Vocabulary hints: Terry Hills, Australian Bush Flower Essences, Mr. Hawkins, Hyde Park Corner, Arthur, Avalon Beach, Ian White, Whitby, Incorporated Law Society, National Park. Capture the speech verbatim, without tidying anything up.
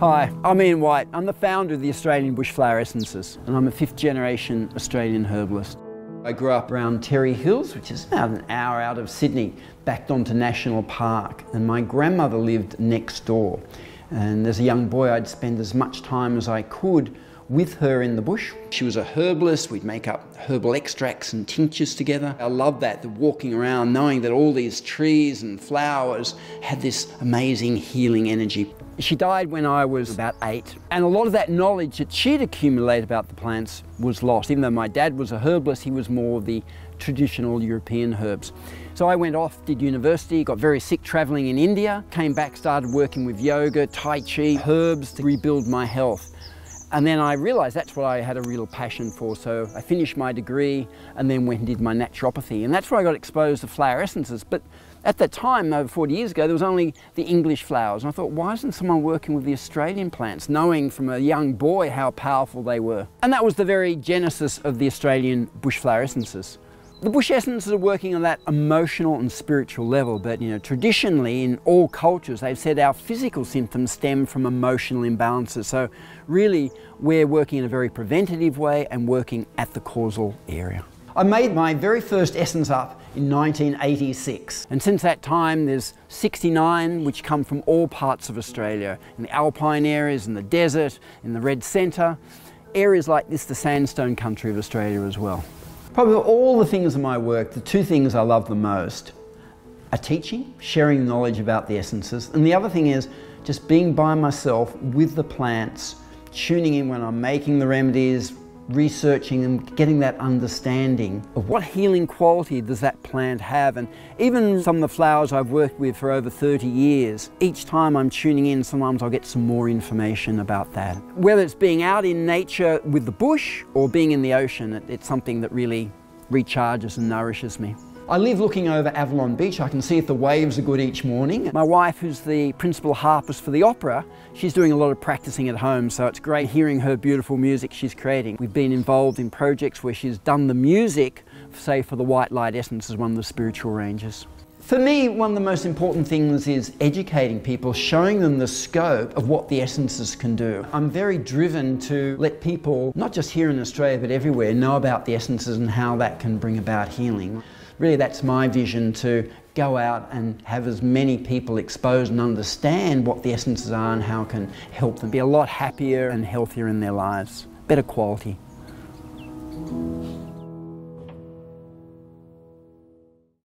Hi, I'm Ian White. I'm the founder of the Australian Bush Flower Essences, and I'm a fifth generation Australian herbalist. I grew up around Terry Hills, which is about an hour out of Sydney, backed onto National Park, and my grandmother lived next door. And as a young boy, I'd spend as much time as I could with her in the bush. She was a herbalist. We'd make up herbal extracts and tinctures together. I loved that, the walking around, knowing that all these trees and flowers had this amazing healing energy. She died when I was about eight, and a lot of that knowledge that she'd accumulated about the plants was lost. Even though my dad was a herbalist, he was more the traditional European herbs. So I went off, did university, got very sick traveling in India, came back, started working with yoga, tai chi, herbs to rebuild my health. And then I realised that's what I had a real passion for, so I finished my degree and then went and did my naturopathy. And that's where I got exposed to flower essences. But at that time, over forty years ago, there was only the English flowers. And I thought, why isn't someone working with the Australian plants, knowing from a young boy how powerful they were? And that was the very genesis of the Australian Bush Flower Essences. The bush essences are working on that emotional and spiritual level, but you know, traditionally in all cultures, they've said our physical symptoms stem from emotional imbalances. So really, we're working in a very preventative way and working at the causal area. I made my very first essence up in nineteen eighty-six. And since that time, there's sixty-nine which come from all parts of Australia, in the alpine areas, in the desert, in the red centre, areas like this, the sandstone country of Australia as well. Probably all the things in my work, the two things I love the most are teaching, sharing knowledge about the essences, and the other thing is just being by myself with the plants, tuning in when I'm making the remedies, researching and getting that understanding of what healing quality does that plant have. And even some of the flowers I've worked with for over thirty years, each time I'm tuning in, sometimes I'll get some more information about that. Whether it's being out in nature with the bush or being in the ocean, it, it's something that really recharges and nourishes me. I live looking over Avalon Beach. I can see if the waves are good each morning. My wife, who's the principal harpist for the opera, she's doing a lot of practicing at home, so it's great hearing her beautiful music she's creating. We've been involved in projects where she's done the music, say for the White Light Essences, one of the spiritual ranges. For me, one of the most important things is educating people, showing them the scope of what the essences can do. I'm very driven to let people, not just here in Australia but everywhere, know about the essences and how that can bring about healing. Really, that's my vision, to go out and have as many people exposed and understand what the essences are and how it can help them be a lot happier and healthier in their lives, better quality.